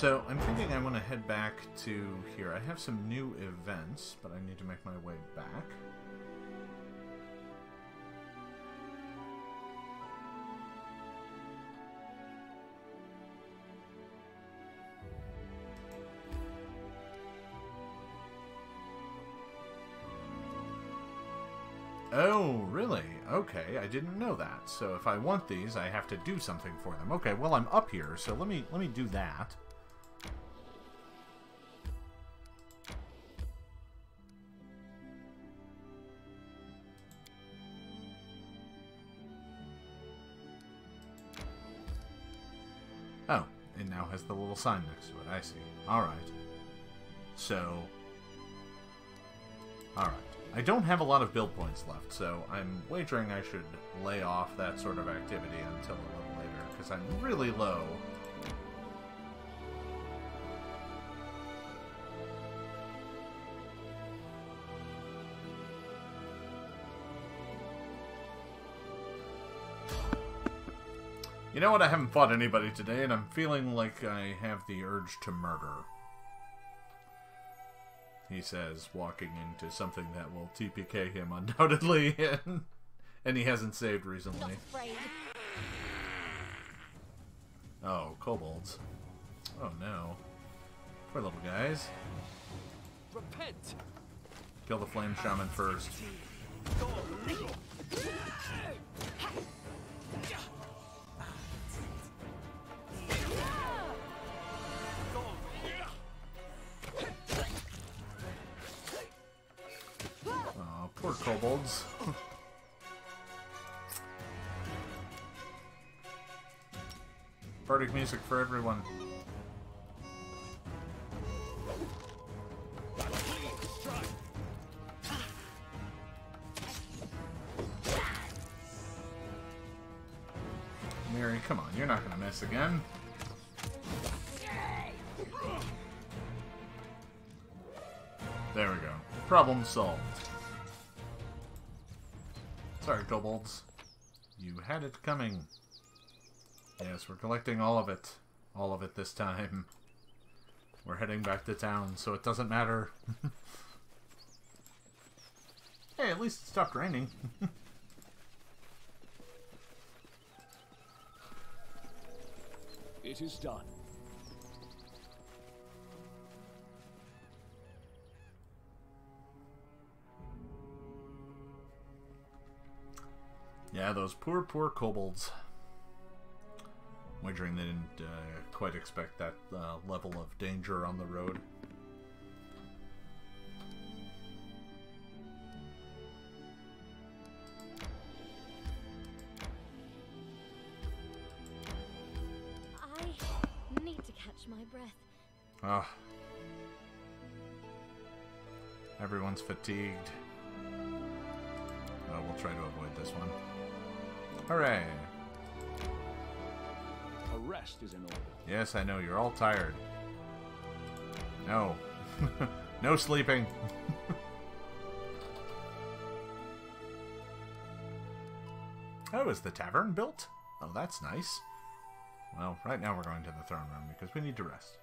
So I'm thinking I want to head back to here. I have some new events, but I need to make my way back. Oh, really? Okay, I didn't know that. So if I want these, I have to do something for them. Okay, well, I'm up here, so let me do that. Oh, it now has the little sign next to it. I see. All right. So, all right. I don't have a lot of build points left, so I'm wagering I should lay off that sort of activity until a little later, because I'm really low. You know what? I haven't fought anybody today, and I'm feeling like I have the urge to murder. He says, walking into something that will TPK him undoubtedly, and he hasn't saved recently. Oh, kobolds. Oh no. Poor little guys. Repent. Kill the flame shaman first. Kobolds. Bardic music for everyone. Mary, come on, you're not gonna miss again. There we go. Problem solved. Sorry, kobolds. You had it coming. Yes, we're collecting all of it. All of it this time. We're heading back to town, so it doesn't matter. Hey, at least it stopped raining. It is done. Yeah, those poor kobolds. Wagering they didn't quite expect that level of danger on the road. I need to catch my breath. Ah. Everyone's fatigued. We'll try to avoid this one. Hooray! A rest is in order. Yes, I know. You're all tired. No. No sleeping. Oh, is the tavern built? Oh, that's nice. Well, right now we're going to the throne room because we need to rest.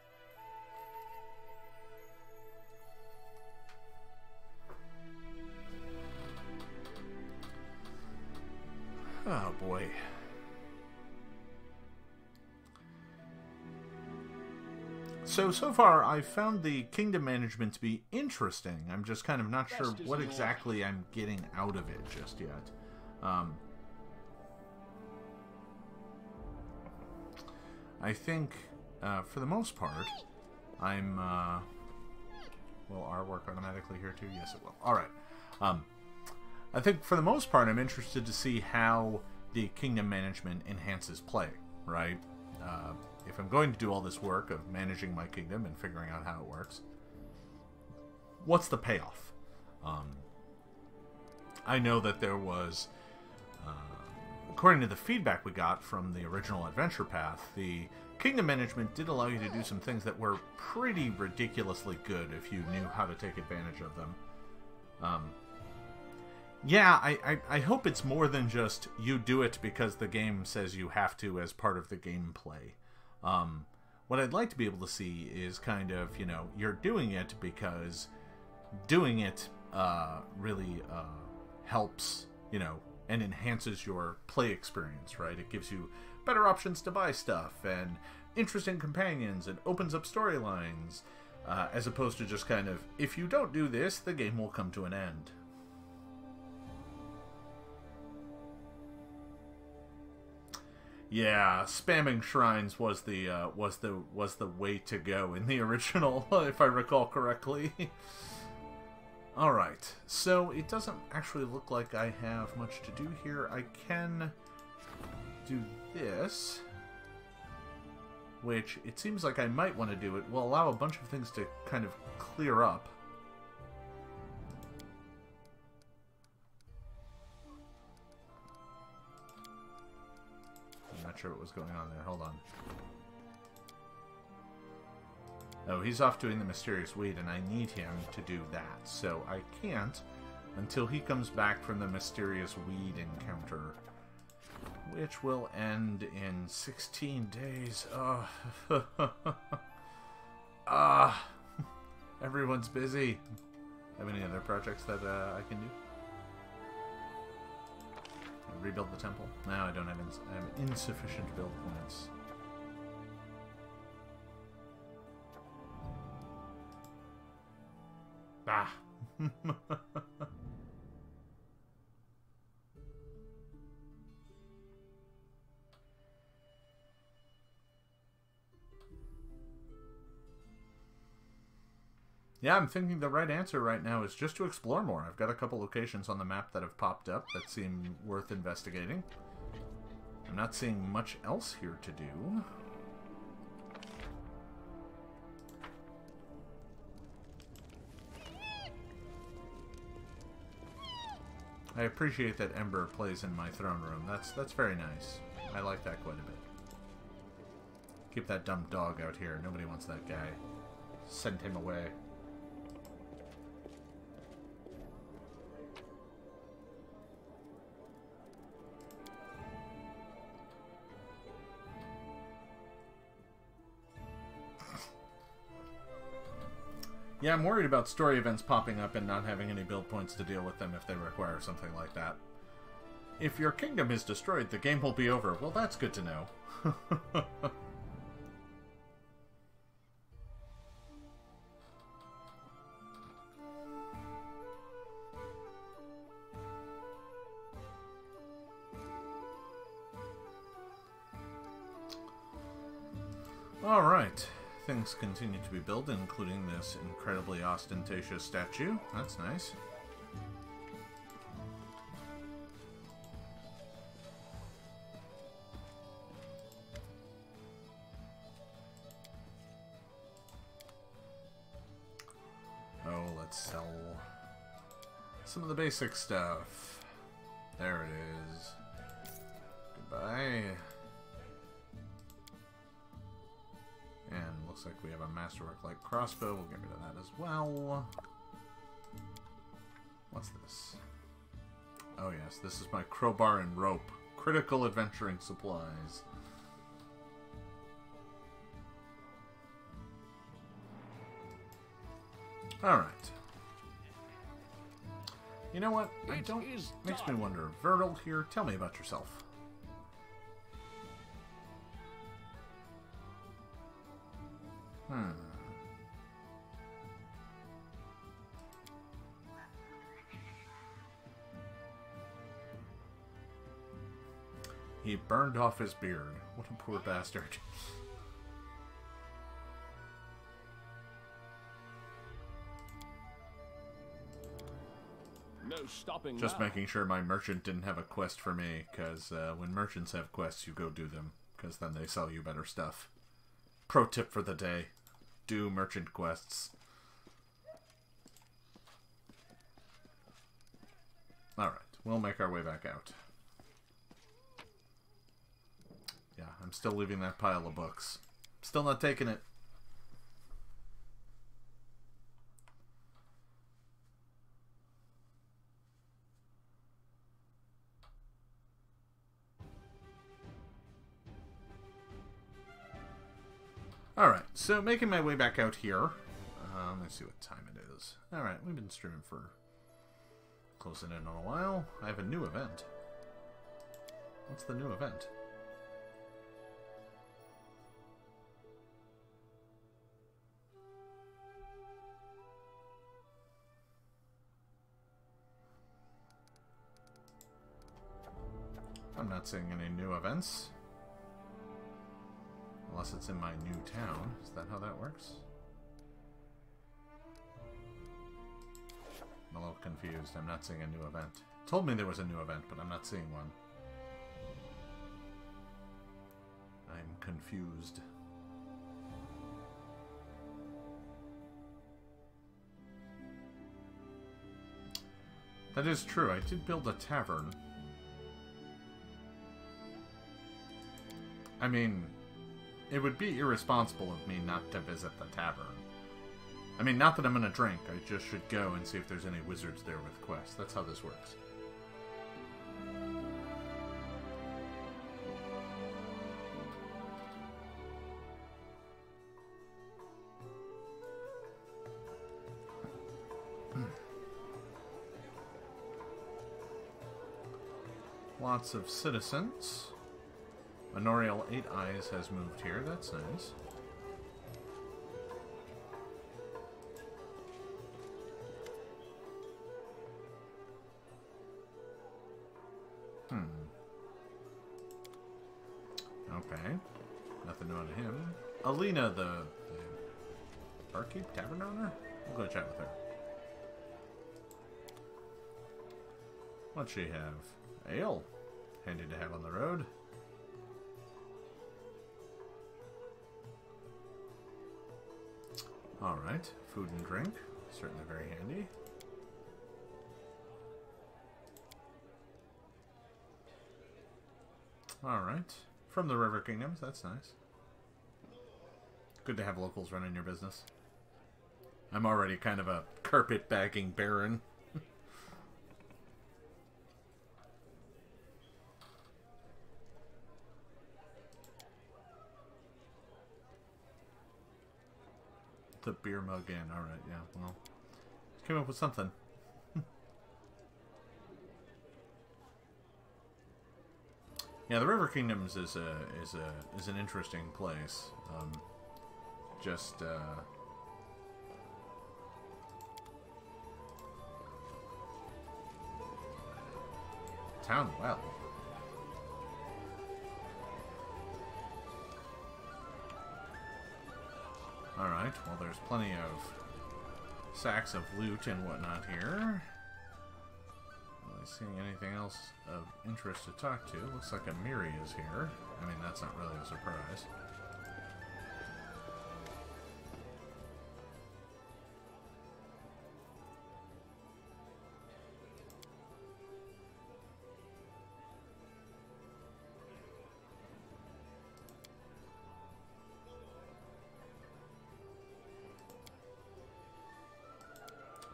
Oh boy. So far I've found the kingdom management to be interesting. I'm just kind of not sure what exactly I'm getting out of it just yet. I think for the most part I'm will our work automatically here too? Yes it will. Alright. I think for the most part I'm interested to see how the kingdom management enhances play, right? If I'm going to do all this work of managing my kingdom and figuring out how it works, what's the payoff? I know that there was, according to the feedback we got from the original Adventure Path, the kingdom management did allow you to do some things that were pretty ridiculously good if you knew how to take advantage of them. Yeah, I hope it's more than just you do it because the game says you have to as part of the gameplay. What I'd like to be able to see is kind of, you know, you're doing it because doing it really helps, you know, and enhances your play experience, right? It gives you better options to buy stuff and interesting companions and opens up storylines, as opposed to just kind of, if you don't do this, the game will come to an end. Yeah, spamming shrines was the way to go in the original, if I recall correctly. All right, so it doesn't actually look like I have much to do here. I can do this, which it seems like I might want to do. It will allow a bunch of things to kind of clear up. I'm not sure what was going on there. Hold on. Oh, he's off doing the mysterious weed, and I need him to do that. So I can't until he comes back from the mysterious weed encounter, which will end in 16 days. Ah, everyone's busy. Have any other projects that I can do? Rebuild the temple? No, I don't have. I have insufficient build points. Ah. Yeah, I'm thinking the right answer right now is just to explore more. I've got a couple locations on the map that have popped up that seem worth investigating. I'm not seeing much else here to do. I appreciate that Ember plays in my throne room. That's very nice. I like that quite a bit. Keep that dumb dog out here. Nobody wants that guy. Send him away. Yeah, I'm worried about story events popping up and not having any build points to deal with them if they require something like that. If your kingdom is destroyed, the game will be over. Well, that's good to know. All right. Things continue to be built, including this incredibly ostentatious statue. That's nice. Oh, let's sell some of the basic stuff. There it is. Goodbye. And looks like we have a masterwork light crossbow. We'll get rid of that as well. What's this? Oh yes, this is my crowbar and rope. Critical adventuring supplies. Alright. You know what? I don't... Makes me wonder. Vertil here, tell me about yourself. He burned off his beard. What a poor bastard. No stopping. Just making sure my merchant didn't have a quest for me, because when merchants have quests, you go do them, because then they sell you better stuff. Pro tip for the day. Do merchant quests. Alright, we'll make our way back out. Yeah, I'm still leaving that pile of books. Still not taking it. Alright, so making my way back out here. Let's see what time it is. Alright, we've been streaming for closing in on a while. I have a new event. What's the new event? I'm not seeing any new events. Unless it's in my new town. Is that how that works? I'm a little confused. I'm not seeing a new event. It told me there was a new event, but I'm not seeing one. I'm confused. That is true. I did build a tavern. I mean, it would be irresponsible of me not to visit the tavern. I mean, not that I'm gonna drink, I just should go and see if there's any wizards there with quests. That's how this works. Lots of citizens. Honorial 8 Eyes has moved here. That's nice. Okay. Nothing on him. Alina, the barkeep, tavern owner? We'll go chat with her. What'd she have? Ale. Handy to have on the road. Alright, food and drink, certainly very handy. Alright, from the River Kingdoms, that's nice. Good to have locals running your business. I'm already kind of a carpet-bagging baron. The beer mug in. Alright, yeah, well. Came up with something. Yeah, the River Kingdoms is an interesting place. Town well. Alright, well there's plenty of sacks of loot and whatnot here. Not really seeing anything else of interest to talk to. Looks like Amiri is here. I mean, that's not really a surprise.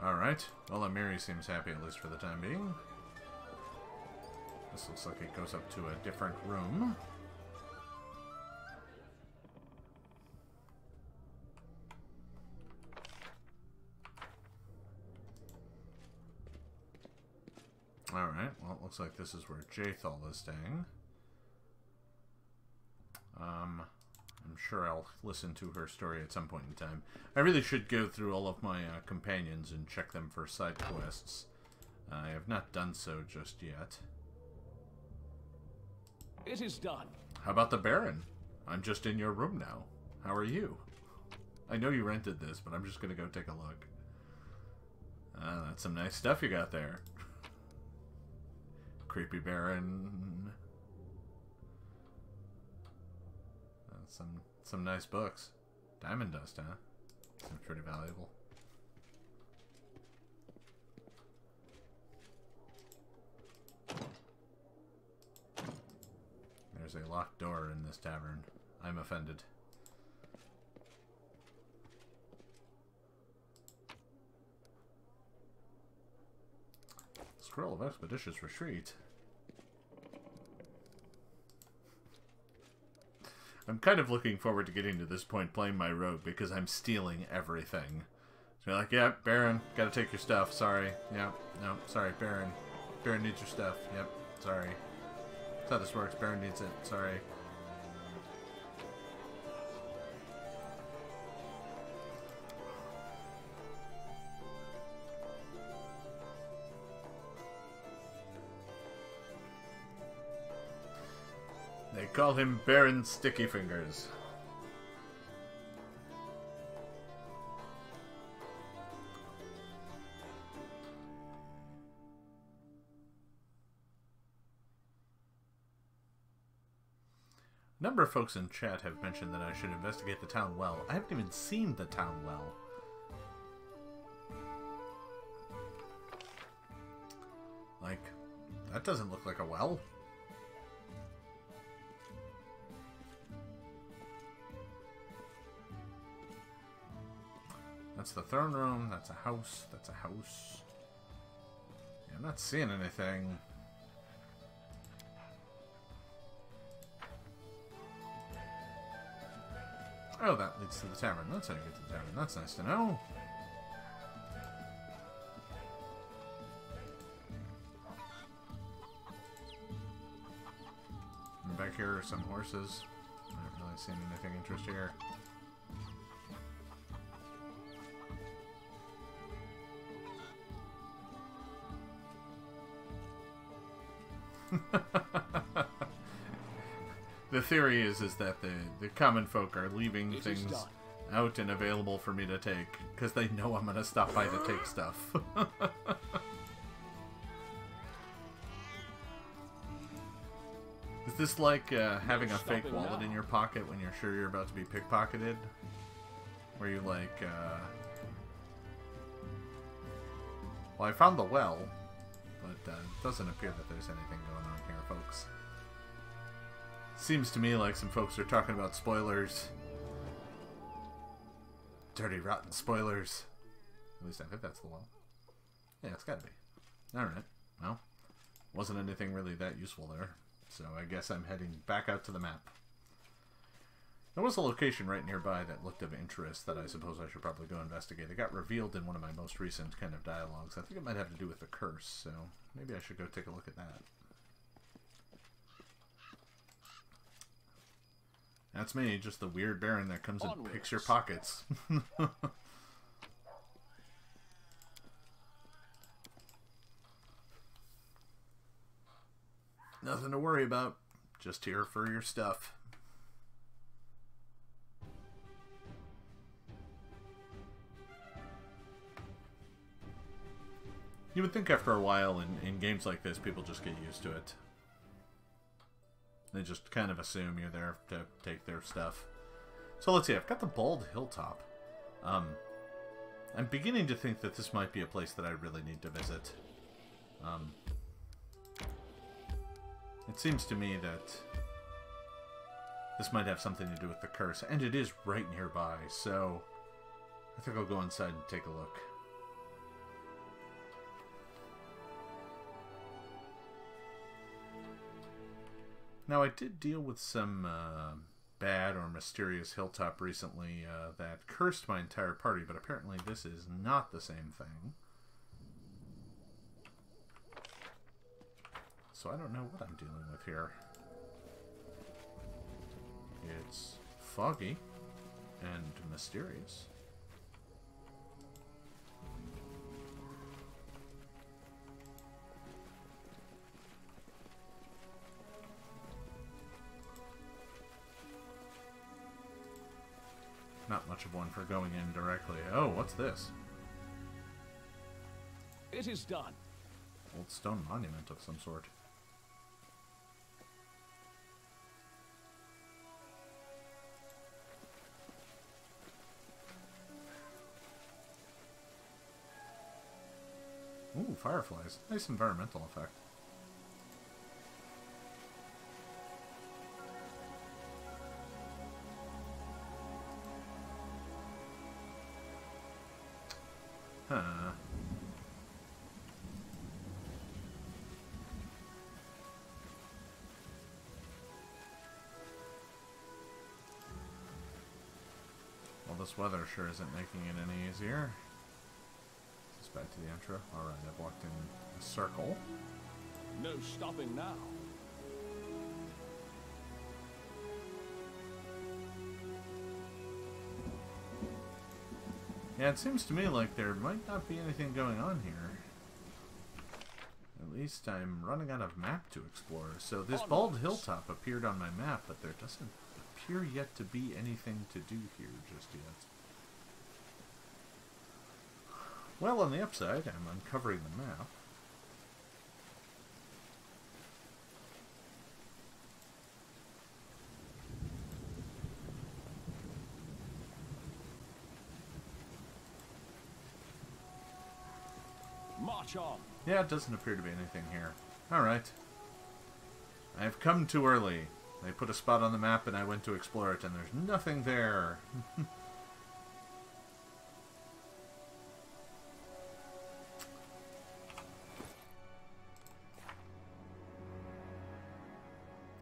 Alright, well, Amiri seems happy, at least for the time being. This looks like it goes up to a different room. Alright, well, it looks like this is where Jathal is staying. I'm sure I'll listen to her story at some point in time. I really should go through all of my companions and check them for side quests. I have not done so just yet. It is done. How about the Baron? I'm just in your room now. How are you? I know you rented this, but I'm just going to go take a look. That's some nice stuff you got there. Creepy Baron. Some nice books. Diamond dust, huh? Seems pretty valuable. There's a locked door in this tavern. I'm offended. Scroll of Expeditious Retreat. I'm kind of looking forward to getting to this point playing my rogue because I'm stealing everything. So you're like, yep, yeah, Baron, gotta take your stuff, sorry. Yep, no, sorry, Baron. Baron needs your stuff, yep, sorry. That's how this works, Baron needs it, sorry. They call him Baron Sticky Fingers. A number of folks in chat have mentioned that I should investigate the town well. I haven't even seen the town well. Like, that doesn't look like a well. That's the throne room, that's a house, that's a house. Yeah, I'm not seeing anything. Oh, that leads to the tavern. That's how you get to the tavern. That's nice to know. And back here are some horses. I haven't really seen anything interesting here. The theory is that the common folk are leaving things out and available for me to take because they know I'm gonna stop by to take stuff. Is this like having a fake wallet in your pocket when you're sure you're about to be pickpocketed, where you like well, I found the well, but it doesn't appear that there's anything going on here, folks. Seems to me like some folks are talking about spoilers. Dirty, rotten spoilers. At least I think that's the one. Yeah, it's gotta be. Alright, well, wasn't anything really that useful there, so I guess I'm heading back out to the map. There was a location right nearby that looked of interest that I suppose I should probably go investigate. It got revealed in one of my most recent kind of dialogues. I think it might have to do with the curse, so maybe I should go take a look at that. That's me, just the weird Baron that comes and picks your pockets. Nothing to worry about. Just here for your stuff. You would think after a while in games like this, people just get used to it. They just kind of assume you're there to take their stuff. So let's see, I've got the Bald Hilltop. I'm beginning to think that this might be a place that I really need to visit. It seems to me that this might have something to do with the curse, and it is right nearby, so I think I'll go inside and take a look. Now, I did deal with some bad or mysterious hilltop recently that cursed my entire party, but apparently this is not the same thing. So I don't know what I'm dealing with here. It's foggy and mysterious. Not much of one for going in directly. Oh, what's this? It is done. Old stone monument of some sort. Ooh, fireflies. Nice environmental effect. this weather sure isn't making it any easier. Is this back to the intro? Alright, I've walked in a circle. No stopping now. Yeah, it seems to me like there might not be anything going on here. At least I'm running out of map to explore. So this bald hilltop appeared on my map, but there doesn't appear yet to be anything to do here just yet. Well, on the upside, I'm uncovering the map. March on. Yeah, it doesn't appear to be anything here. Alright. I've come too early. They put a spot on the map and I went to explore it and there's nothing there.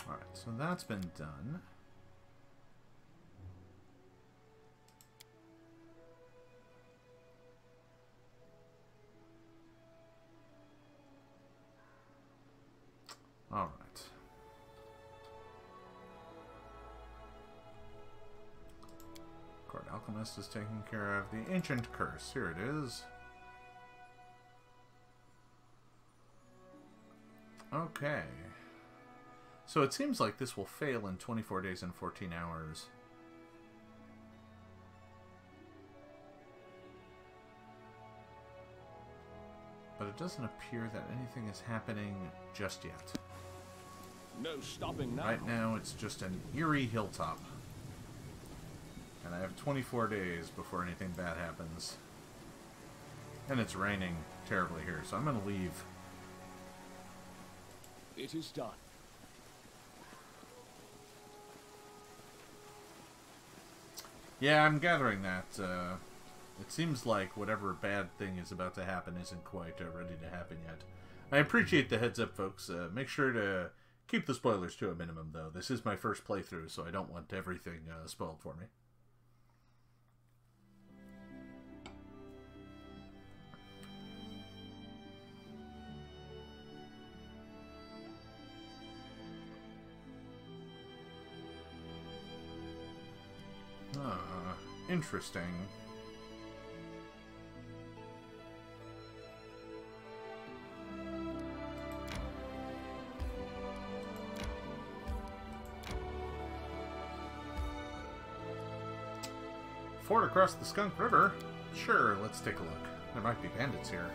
Alright, so that's been done. Alright. Court Alchemist is taking care of the Ancient Curse. Here it is. Okay. So it seems like this will fail in 24 days and 14 hours. But it doesn't appear that anything is happening just yet. No stopping now. Right now, it's just an eerie hilltop. And I have 24 days before anything bad happens. And it's raining terribly here, so I'm going to leave. It is done. Yeah, I'm gathering that. It seems like whatever bad thing is about to happen isn't quite ready to happen yet. I appreciate the heads up, folks. Make sure to keep the spoilers to a minimum, though. This is my first playthrough, so I don't want everything spoiled for me. Interesting. Ford across the Skunk River? Sure, let's take a look. There might be bandits here.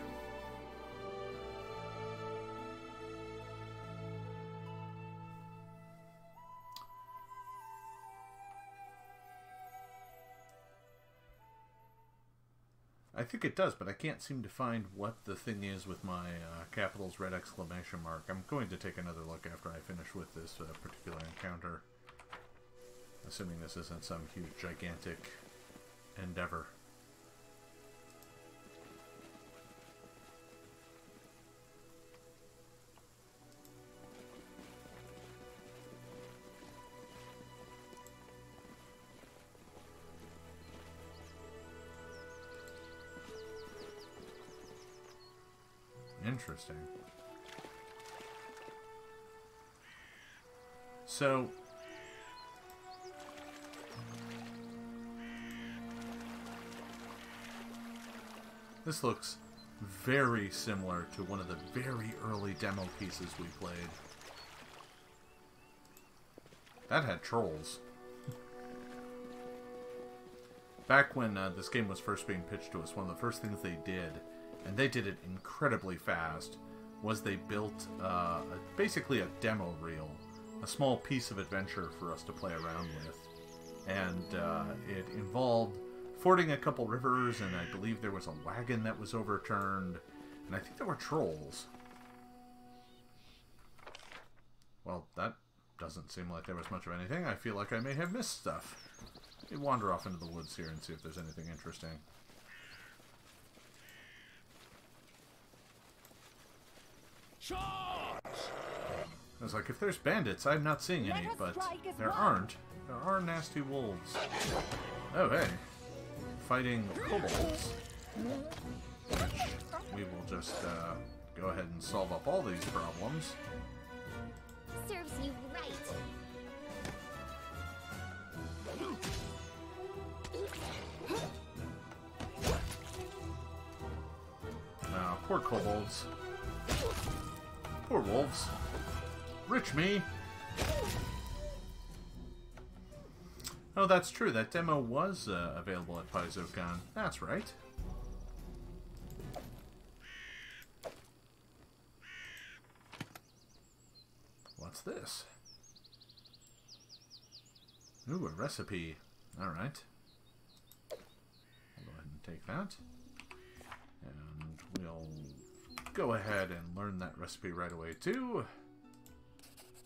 I think it does, but I can't seem to find what the thing is with my capitals red exclamation mark. I'm going to take another look after I finish with this particular encounter. Assuming this isn't some huge, gigantic endeavor. Interesting. So this looks very similar to one of the very early demo pieces we played. That had trolls. Back when this game was first being pitched to us, one of the first things they did, and they did it incredibly fast, was they built basically a demo reel, a small piece of adventure for us to play around with. And it involved fording a couple rivers, and I believe there was a wagon that was overturned, and I think there were trolls. Well, that doesn't seem like there was much of anything. I feel like I may have missed stuff. Let me wander off into the woods here and see if there's anything interesting. Charge! I was like, if there's bandits, I'm not seeing any, but there aren't. There are nasty wolves. Oh, hey. fighting kobolds, we will just go ahead and solve up all these problems. Serves you right. Now, poor kobolds. Poor wolves. Rich me! Oh, that's true. That demo was available at PaizoCon. That's right. What's this? Ooh, a recipe. Alright. I'll go ahead and take that. And we'll go ahead and learn that recipe right away, too.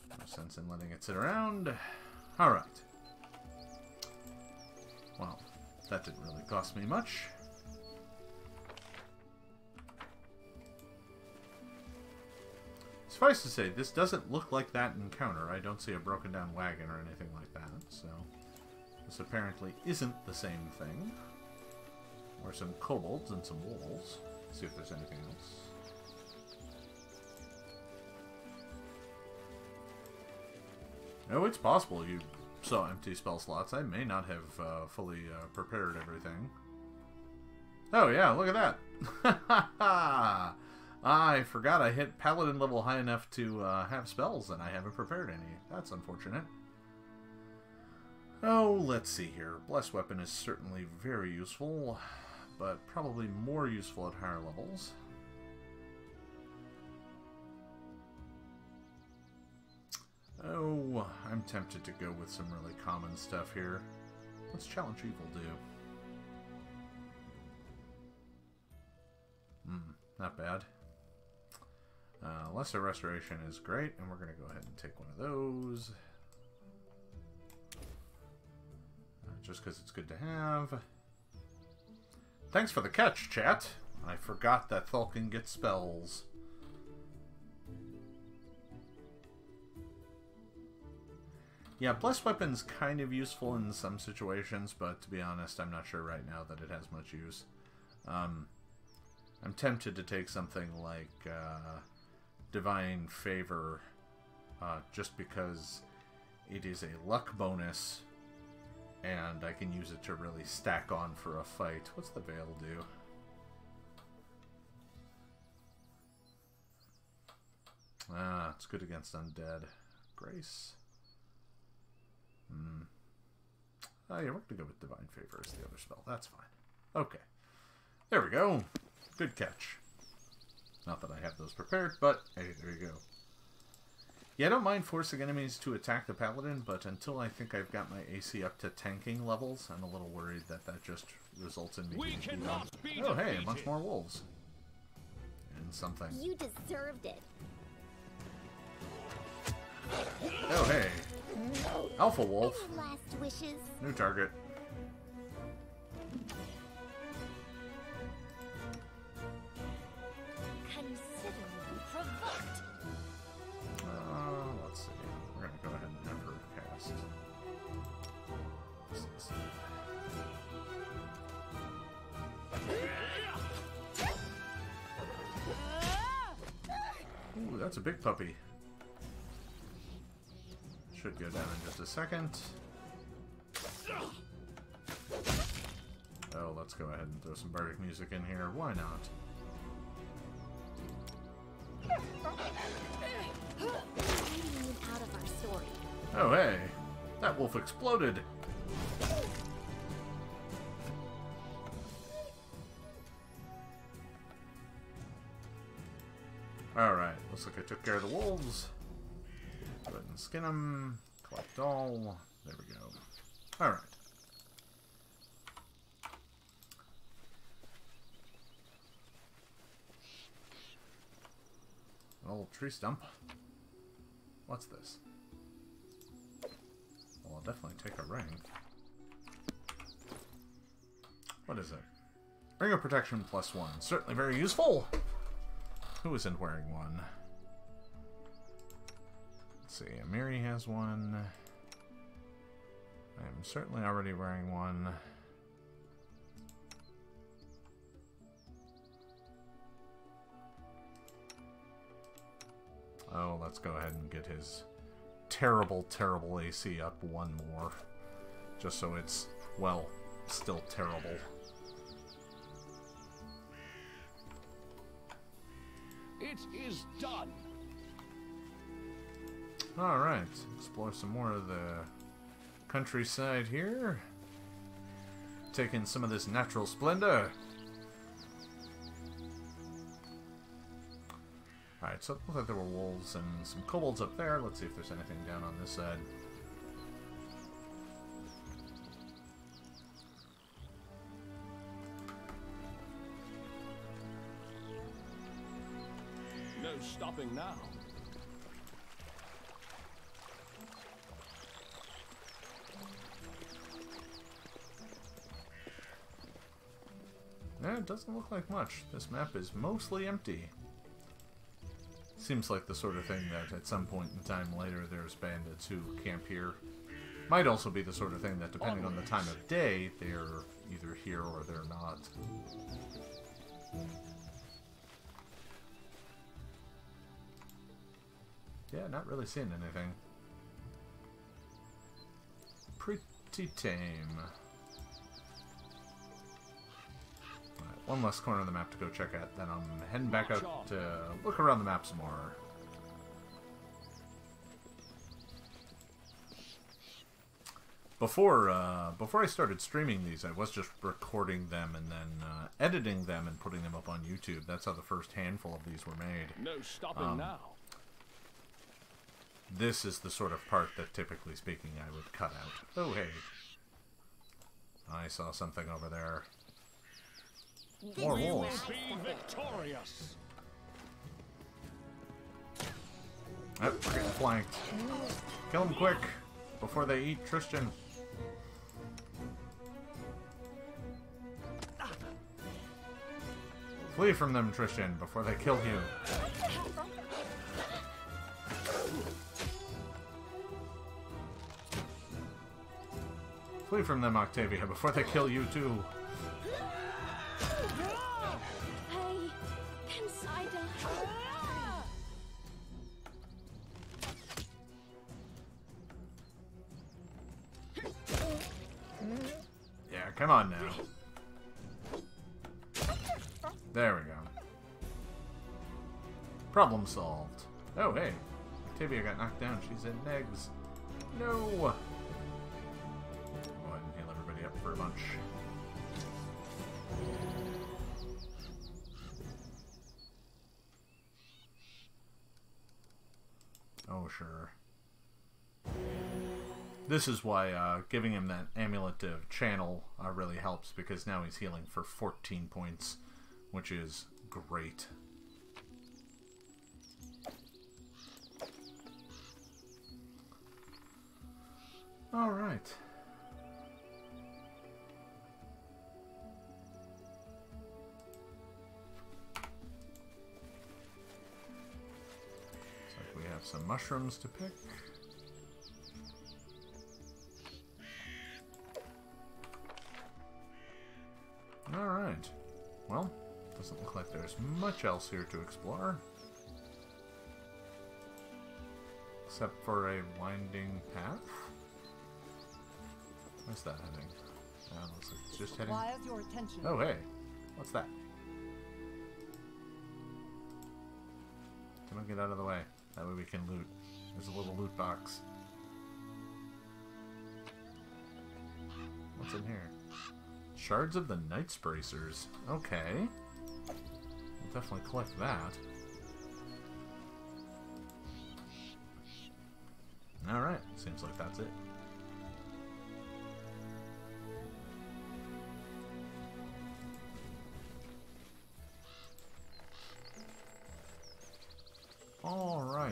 No sense in letting it sit around. Alright. Well, that didn't really cost me much. Suffice to say, this doesn't look like that encounter. I don't see a broken down wagon or anything like that, so this apparently isn't the same thing. Or some kobolds and some wolves. Let's see if there's anything else. No, it's possible you saw empty spell slots. I may not have fully prepared everything. Oh yeah, look at that! I forgot I hit Paladin level high enough to have spells, and I haven't prepared any. That's unfortunate. Oh, let's see here. Blessed Weapon is certainly very useful, but probably more useful at higher levels. Oh, I'm tempted to go with some really common stuff here. Let's challenge evil do. Not bad. Lesser Restoration is great, and we're going to go ahead and take one of those. Just because it's good to have. Thanks for the catch, chat! I forgot that Thulkin gets spells. Yeah, Blessed Weapon's kind of useful in some situations, but to be honest, I'm not sure right now that it has much use. I'm tempted to take something like Divine Favor, just because it is a luck bonus, and I can use it to really stack on for a fight. What's the veil do? Ah, it's good against undead. Grace. Oh yeah, we're going to go with Divine Favor as the other spell. That's fine. Okay. There we go. Good catch. Not that I have those prepared, but hey, there you go. Yeah, I don't mind forcing enemies to attack the Paladin, but until I think I've got my AC up to tanking levels, I'm a little worried that that just results in me getting beat up. Oh hey, a bunch more wolves. And something. You deserved it. Oh hey. Alpha Wolf. Last wishes. New target. Let's see. We're going to go ahead and have her cast. Ooh, that's a big puppy. Should go down in just a second. Oh, let's go ahead and throw some bardic music in here. Why not? Oh, hey! That wolf exploded! Alright, looks like I took care of the wolves. Go ahead and skin them. Collect all. There we go. Alright. An old tree stump. What's this? Well, I'll definitely take a ring. What is it? Ring of Protection +1. Certainly very useful! Who isn't wearing one? Let's see, Amiri has one. I'm certainly already wearing one. Oh, let's go ahead and get his terrible, terrible AC up one more. Just so it's, well, still terrible. It is done. Alright, explore some more of the countryside here. Take in some of this natural splendor. Alright, so it looked like there were wolves and some kobolds up there. Let's see if there's anything down on this side. No stopping now. No, it doesn't look like much. This map is mostly empty. Seems like the sort of thing that at some point in time later there's bandits who camp here. Might also be the sort of thing that depending on the time of day, they're either here or they're not. Yeah, not really seeing anything. Pretty tame. One less corner of the map to go check out, then I'm heading back out to look around the map some more. Before I started streaming these, I was just recording them and then editing them and putting them up on YouTube. That's how the first handful of these were made. No stopping now. This is the sort of part that, typically speaking, I would cut out. Oh, hey. I saw something over there. More wolves. Oh, we're getting flanked. Kill them quick before they eat Tristan. Flee from them, Tristan, before they kill you. Flee from them, Octavia, before they kill you too. Come on now. There we go. Problem solved. Oh, hey. Octavia got knocked down. She's in negs. No. Go ahead and heal everybody up for a bunch. Oh, sure. This is why giving him that amulet of channel really helps, because now he's healing for 14 points, which is great. All right. Looks like we have some mushrooms to pick. Alright, well, doesn't look like there's much else here to explore. Except for a winding path. Where's that heading? Looks like it's just heading... Oh, hey! What's that? Can I get out of the way? That way we can loot. There's a little loot box. What's in here? Shards of the Night's Bracers. Okay. I'll definitely collect that. Alright, seems like that's it. Alright.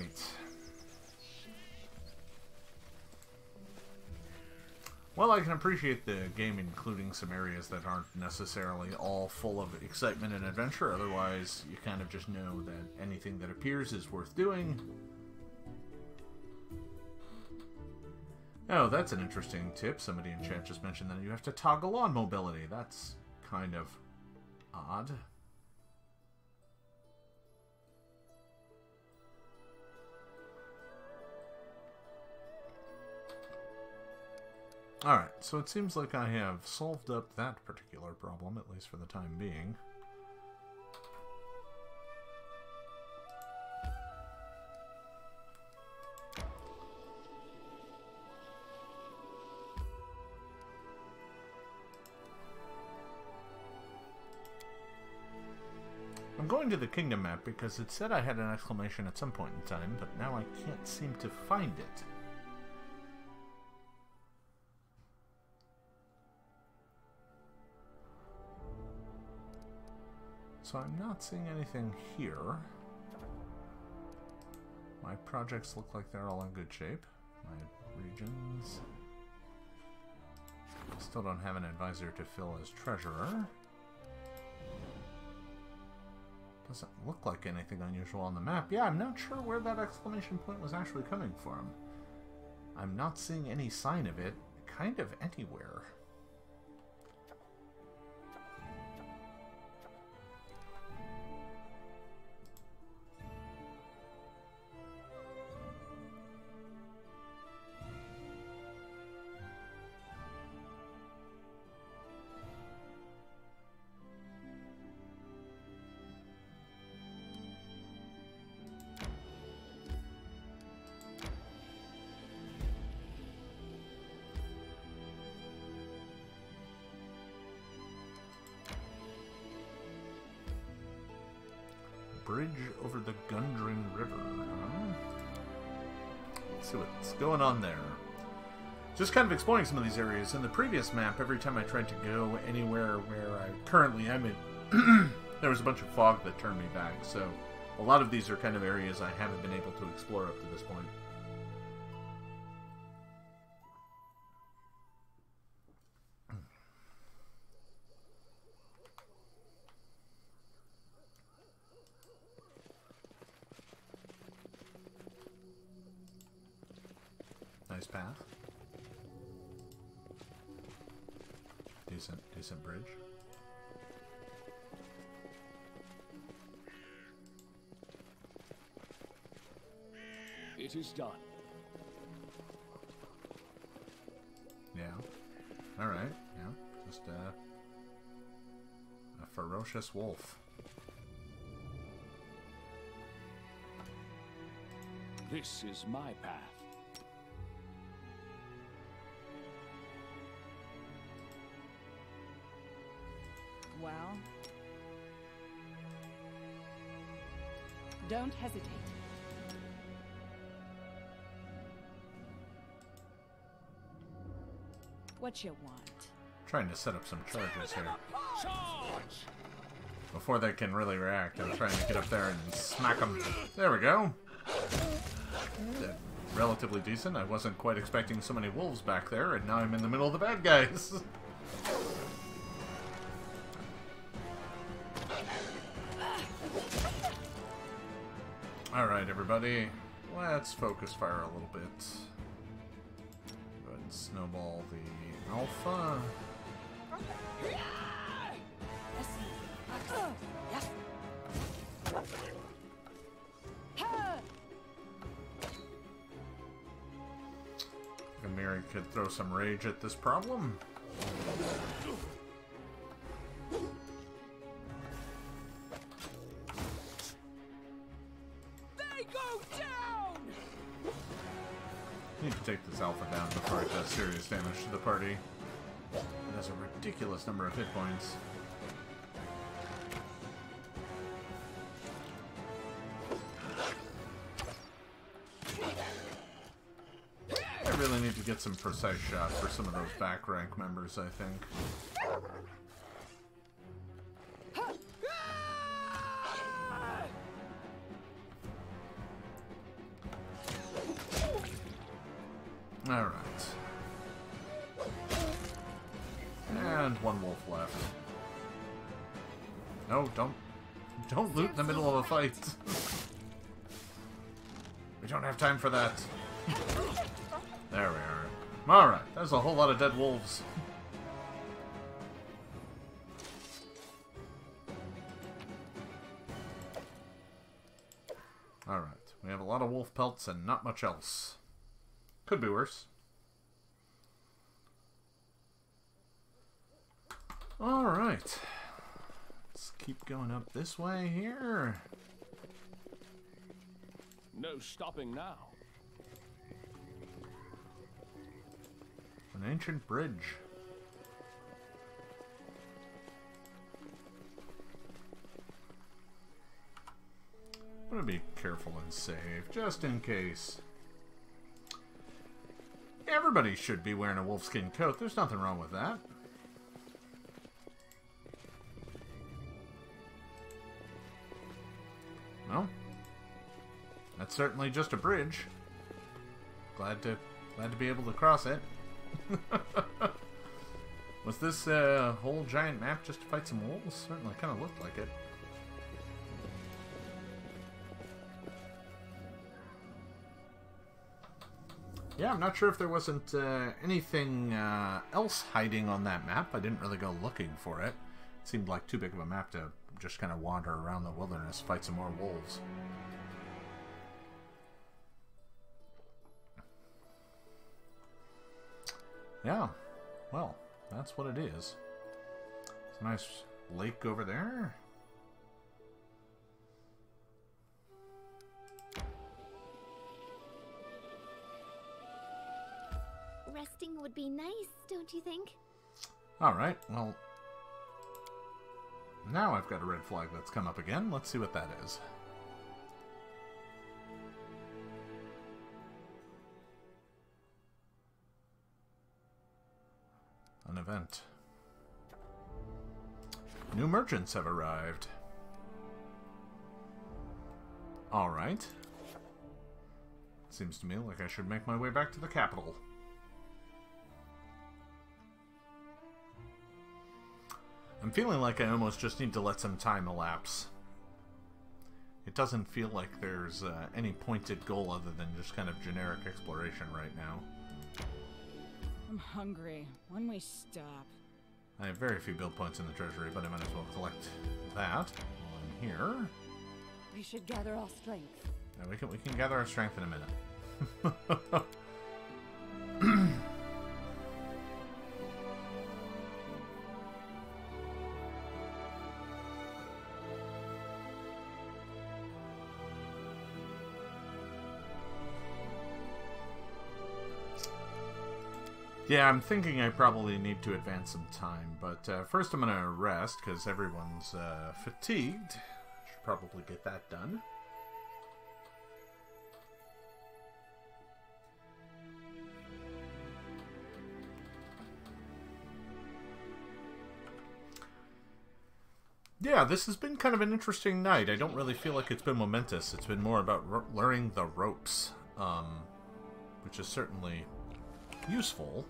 Well, I can appreciate the game including some areas that aren't necessarily all full of excitement and adventure, otherwise you kind of just know that anything that appears is worth doing. Oh, that's an interesting tip. Somebody in chat just mentioned that you have to toggle on mobility. That's kind of odd. Alright, so it seems like I have solved up that particular problem, at least for the time being. I'm going to the kingdom map because it said I had an exclamation at some point in time, but now I can't seem to find it. So I'm not seeing anything here. My projects look like they're all in good shape. My regions... Still don't have an advisor to fill as treasurer. Doesn't look like anything unusual on the map. Yeah, I'm not sure where that exclamation point was actually coming from. I'm not seeing any sign of it, kind of anywhere. Bridge over the Gundren River. Let's see what's going on there. Just kind of exploring some of these areas. In the previous map, every time I tried to go anywhere where I currently am, there was a bunch of fog that turned me back. So a lot of these are kind of areas I haven't been able to explore up to this point. Path. Decent bridge. It is done. Yeah. Alright, yeah. Just a ferocious wolf. This is my path. Well, don't hesitate. What you want? Trying to set up some charges here. Before they can really react, I'm trying to get up there and smack them. There we go. They're relatively decent. I wasn't quite expecting so many wolves back there, and now I'm in the middle of the bad guys. Alright, everybody, let's focus fire a little bit. Go ahead and snowball the alpha. Amiri could throw some rage at this problem. Take this alpha down before it does serious damage to the party. It has a ridiculous number of hit points. I really need to get some precise shots for some of those back rank members, I think. Alright. And one wolf left. No, don't loot in the middle of a fight. We don't have time for that. There we are. Alright, there's a whole lot of dead wolves. Alright, we have a lot of wolf pelts and not much else. Could be worse. All right. Let's keep going up this way here. No stopping now. An ancient bridge. I'm gonna be careful and save, just in case. Everybody should be wearing a wolfskin coat. There's nothing wrong with that. Well, that's certainly just a bridge. Glad to be able to cross it. Was this whole giant map just to fight some wolves? Certainly kind of looked like it. Yeah, I'm not sure if there wasn't anything else hiding on that map. I didn't really go looking for it. It seemed like too big of a map to just kind of wander around the wilderness, fight some more wolves. Yeah, well, that's what it is. It's a nice lake over there. Resting would be nice, don't you think? Alright, well, now I've got a red flag that's come up again. Let's see what that is. An event. New merchants have arrived. Alright. Seems to me like I should make my way back to the capital. I'm feeling like I almost just need to let some time elapse. It doesn't feel like there's any pointed goal other than just kind of generic exploration right now. I'm hungry. When we stop. I have very few build points in the treasury, but I might as well collect that while I'm here. We should gather our strength. Yeah, we can gather our strength in a minute. Yeah, I'm thinking I probably need to advance some time, but first I'm going to rest, because everyone's fatigued. Should probably get that done. Yeah, this has been kind of an interesting night. I don't really feel like it's been momentous. It's been more about learning the ropes, which is certainly useful.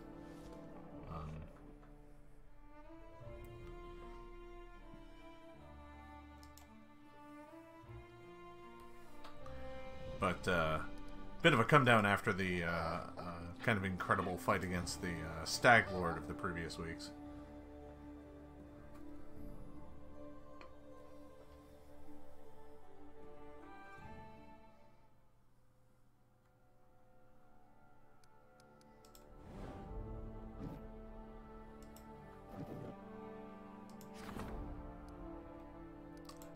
But bit of a come down after the kind of incredible fight against the Stag Lord of the previous weeks.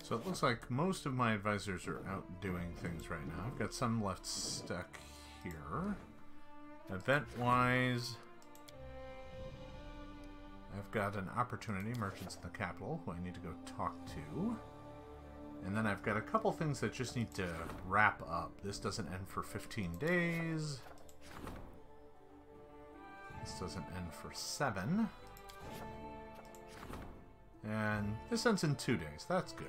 So it looks like most of my advisors are out doing things right now. I've got some left stuck here. Event-wise, I've got an opportunity, merchants in the capital, who I need to go talk to. And then I've got a couple things that just need to wrap up. This doesn't end for 15 days. This doesn't end for 7. And this ends in 2 days. That's good.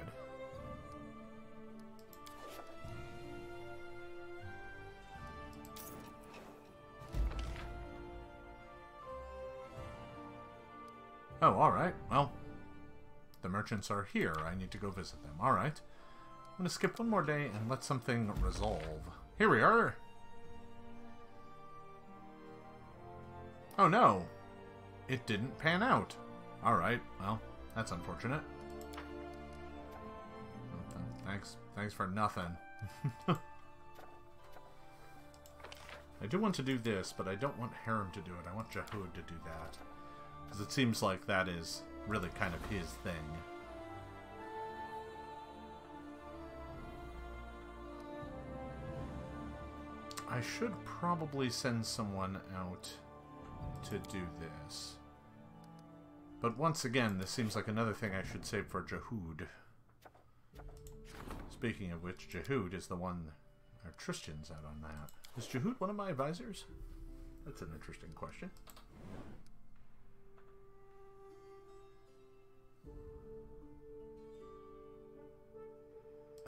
Oh, alright. Well, the merchants are here. I need to go visit them. Alright. I'm going to skip one more day and let something resolve. Here we are! Oh no! It didn't pan out. Alright, well, that's unfortunate. Thanks for nothing. I do want to do this, but I don't want Harem to do it. I want Jehud to do that. Because it seems like that is really kind of his thing. I should probably send someone out to do this. But once again, this seems like another thing I should save for Jehud. Speaking of which, Jehud is the one... Or Tristan's out on that. Is Jehud one of my advisors? That's an interesting question.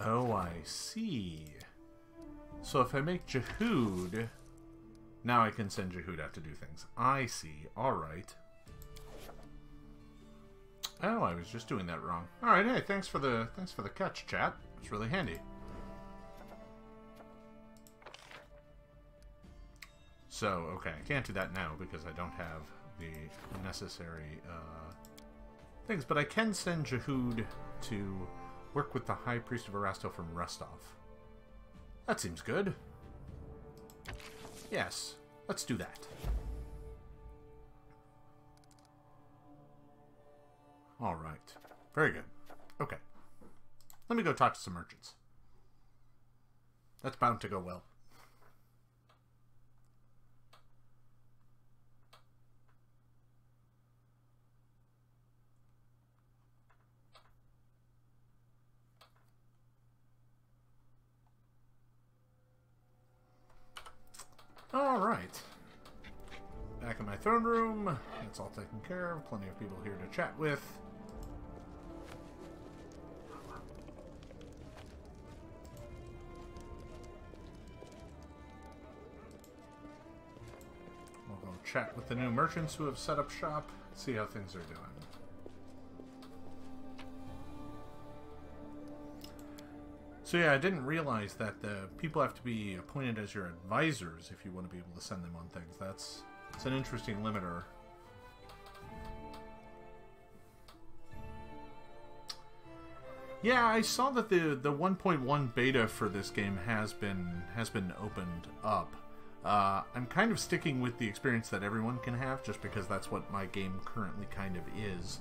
Oh, I see. So if I make Jehud... Now I can send Jehud out to do things. I see. Alright. Oh, I was just doing that wrong. Alright, hey, thanks for the catch, chat. It's really handy. So, okay, I can't do that now because I don't have the necessary things, but I can send Jehud to work with the High Priest of Arasto from Rustov. That seems good. Yes, let's do that. Alright, very good. Okay, let me go talk to some merchants. That's bound to go well. Alright. Back in my throne room. That's all taken care of. Plenty of people here to chat with. We'll go chat with the new merchants who have set up shop. See how things are doing. So yeah, I didn't realize that the people have to be appointed as your advisors if you want to be able to send them on things. It's an interesting limiter. Yeah, I saw that the 1.1 beta for this game has been opened up. I'm kind of sticking with the experience that everyone can have, just because that's what my game currently kind of is.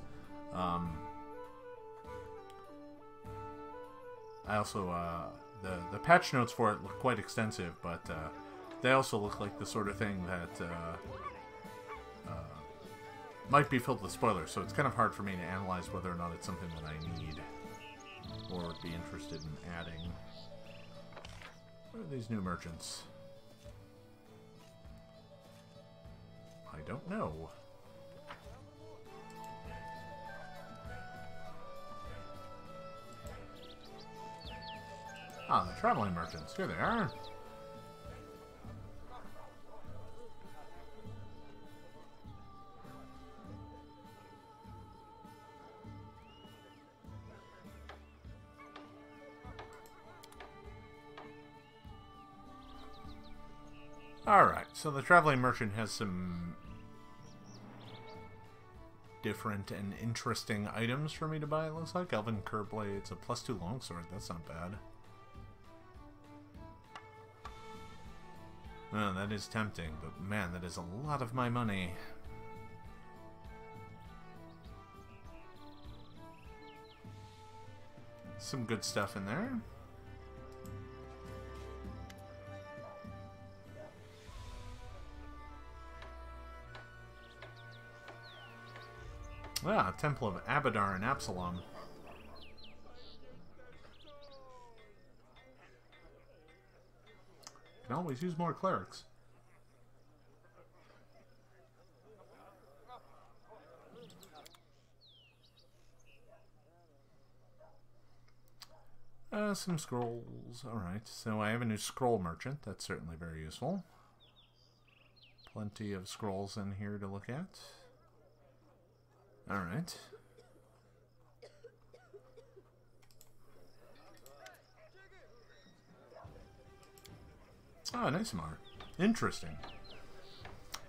I also the patch notes for it look quite extensive, but they also look like the sort of thing that might be filled with spoilers. So it's kind of hard for me to analyze whether or not it's something that I need or would be interested in adding. What are these new merchants? I don't know. Ah, the traveling merchants. Here they are. Alright, so the traveling merchant has some different and interesting items for me to buy, it looks like. Elven Curblade, it's a +2 longsword, that's not bad. Oh, that is tempting, but man, that is a lot of my money. Some good stuff in there. Ah, Temple of Abadar and Absalom. Can always use more clerics. Some scrolls. Alright, so I have a new scroll merchant. That's certainly very useful. Plenty of scrolls in here to look at. All right. Oh, an Aasimar. Interesting.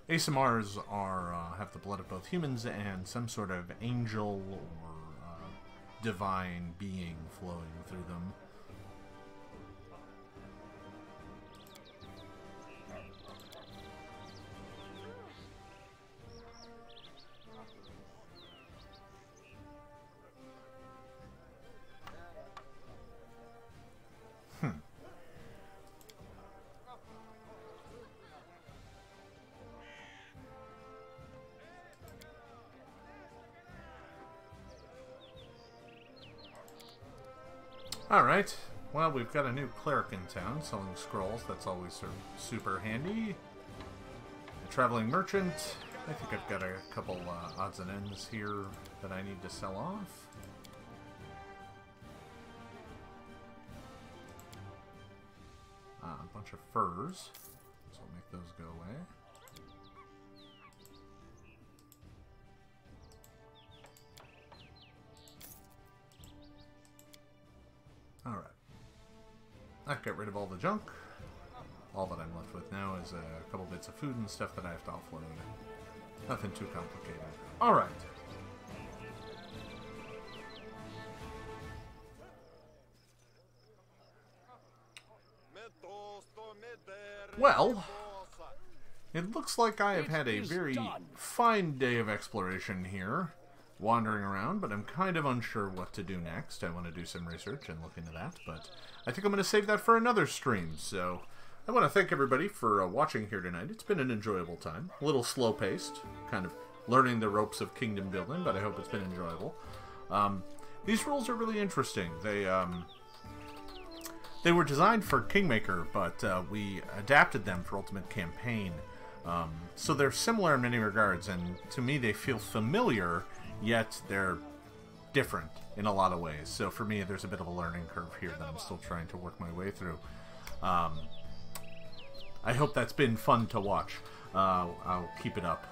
Aasimars are have the blood of both humans and some sort of angel or divine being flowing through them. Alright, well, we've got a new cleric in town selling scrolls. That's always super handy. A traveling merchant. I think I've got a couple odds and ends here that I need to sell off. A bunch of furs. So we'll make those go away. Alright. I've got rid of all the junk. All that I'm left with now is a couple bits of food and stuff that I have to offload. Nothing too complicated. Alright. Well, it looks like I have had a very fine day of exploration here. Wandering around, but I'm kind of unsure what to do next. I want to do some research and look into that, but I think I'm going to save that for another stream. So I want to thank everybody for watching here tonight. It's been an enjoyable time. A little slow-paced, kind of learning the ropes of kingdom building, but I hope it's been enjoyable. These rules are really interesting. They were designed for Kingmaker, but we adapted them for Ultimate Campaign. So they're similar in many regards, and to me they feel familiar, yet they're different in a lot of ways. So for me, there's a bit of a learning curve here that I'm still trying to work my way through. I hope that's been fun to watch. I'll keep it up.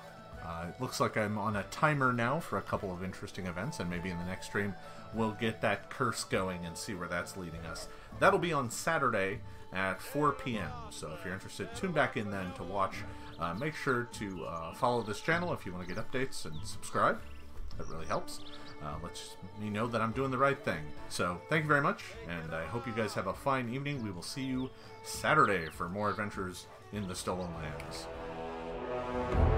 It looks like I'm on a timer now for a couple of interesting events, and maybe in the next stream we'll get that curse going and see where that's leading us. That'll be on Saturday at 4 p.m. So if you're interested, tune back in then to watch. Make sure to follow this channel if you want to get updates and subscribe. That really helps. Lets me know that I'm doing the right thing. So thank you very much, and I hope you guys have a fine evening. We will see you Saturday for more adventures in the Stolen Lands.